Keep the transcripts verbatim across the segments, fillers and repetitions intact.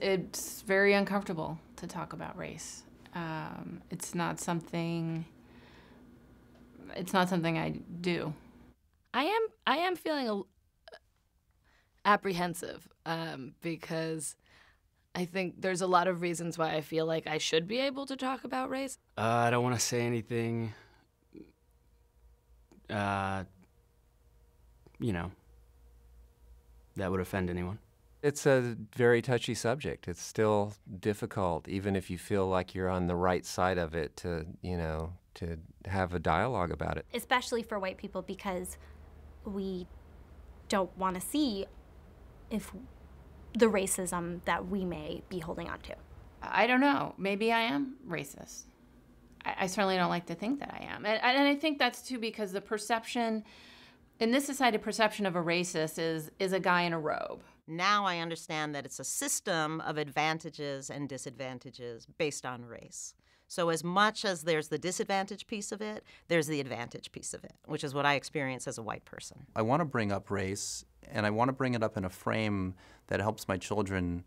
It's very uncomfortable to talk about race. Um, it's not something, it's not something I do. I am, I am feeling a, apprehensive um, because I think there's a lot of reasons why I feel like I should be able to talk about race. Uh, I don't want to say anything, uh, you know, that would offend anyone. It's a very touchy subject. It's still difficult, even if you feel like you're on the right side of it, to, you know, to have a dialogue about it. Especially for white people, because we don't want to see if the racism that we may be holding on to. I don't know. Maybe I am racist. I, I certainly don't like to think that I am. And, and I think that's, too, because the perception, in this society, perception of a racist is, is a guy in a robe. Now I understand that it's a system of advantages and disadvantages based on race. So as much as there's the disadvantage piece of it, there's the advantage piece of it, which is what I experience as a white person. I want to bring up race, and I want to bring it up in a frame that helps my children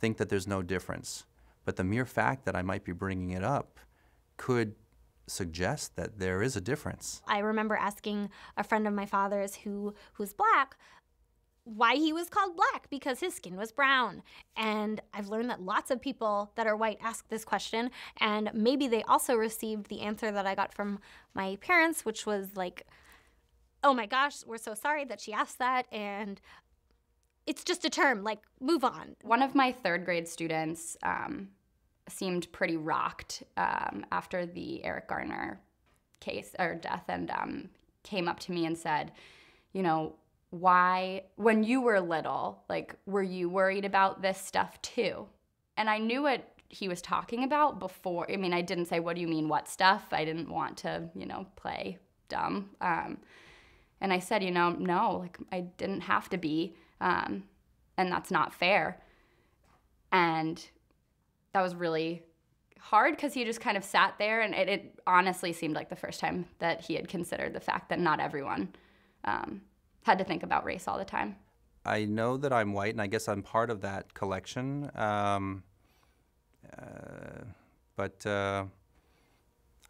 think that there's no difference. But the mere fact that I might be bringing it up could suggest that there is a difference. I remember asking a friend of my father's who, who's black, why he was called black because his skin was brown. And I've learned that lots of people that are white ask this question, and maybe they also received the answer that I got from my parents, which was like, oh my gosh, we're so sorry that she asked that, and it's just a term, like, move on. One of my third grade students um, seemed pretty rocked um, after the Eric Garner case, or death, and um, came up to me and said, you know, why, when you were little, like, were you worried about this stuff too? And I knew what he was talking about before. I mean, I didn't say, what do you mean, what stuff? I didn't want to, you know, play dumb. Um, and I said, you know, no, like, I didn't have to be, um, and that's not fair. And that was really hard because he just kind of sat there, and it, it honestly seemed like the first time that he had considered the fact that not everyone, um, had to think about race all the time. I know that I'm white, and I guess I'm part of that collection. Um, uh, but uh,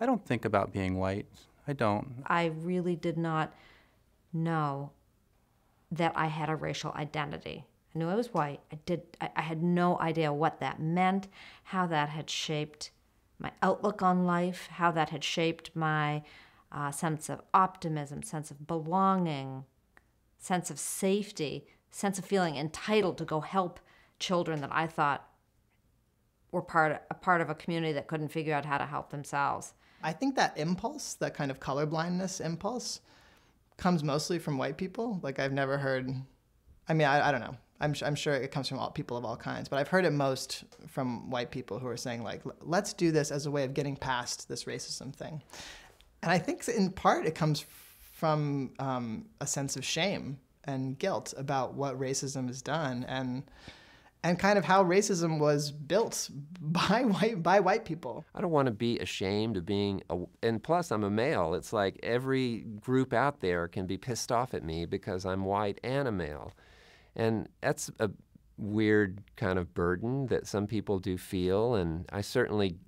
I don't think about being white. I don't. I really did not know that I had a racial identity. I knew I was white. I did. I, I had no idea what that meant, how that had shaped my outlook on life, how that had shaped my uh, sense of optimism, sense of belonging, sense of safety, sense of feeling entitled to go help children that I thought were part of, a part of a community that couldn't figure out how to help themselves. I think that impulse, that kind of colorblindness impulse, comes mostly from white people. Like, I've never heard, I mean, I, I don't know. I'm, I'm sure it comes from all people of all kinds, but I've heard it most from white people who are saying, like, let's do this as a way of getting past this racism thing. And I think in part it comes from from um, a sense of shame and guilt about what racism has done, and and kind of how racism was built by white by white people. I don't want to be ashamed of being a, and plus I'm a male. It's like every group out there can be pissed off at me because I'm white and a male, and that's a weird kind of burden that some people do feel, and I certainly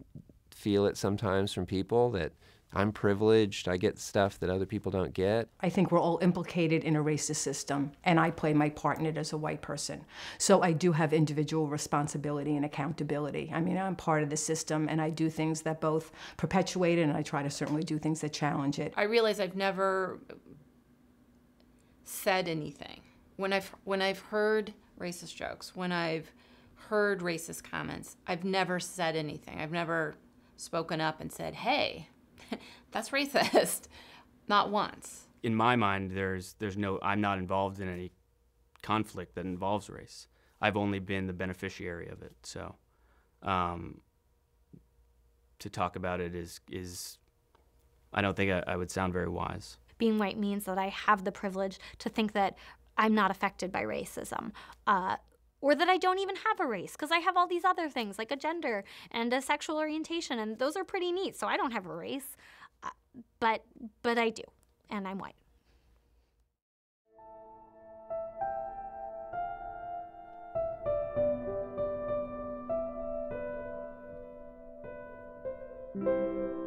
feel it sometimes from people that I'm privileged, I get stuff that other people don't get. I think we're all implicated in a racist system, and I play my part in it as a white person. So I do have individual responsibility and accountability. I mean, I'm part of the system, and I do things that both perpetuate it, and I try to certainly do things that challenge it. I realize I've never said anything. When I've, when I've heard racist jokes, when I've heard racist comments, I've never said anything. I've never spoken up and said, hey, that's racist. Not once. In my mind, there's there's no, I'm not involved in any conflict that involves race. I've only been the beneficiary of it. So um, to talk about it is, is I don't think I, I would sound very wise. Being white means that I have the privilege to think that I'm not affected by racism. Uh, Or that I don't even have a race, because I have all these other things, like a gender and a sexual orientation, and those are pretty neat, so I don't have a race, uh, but, but I do, and I'm white. you.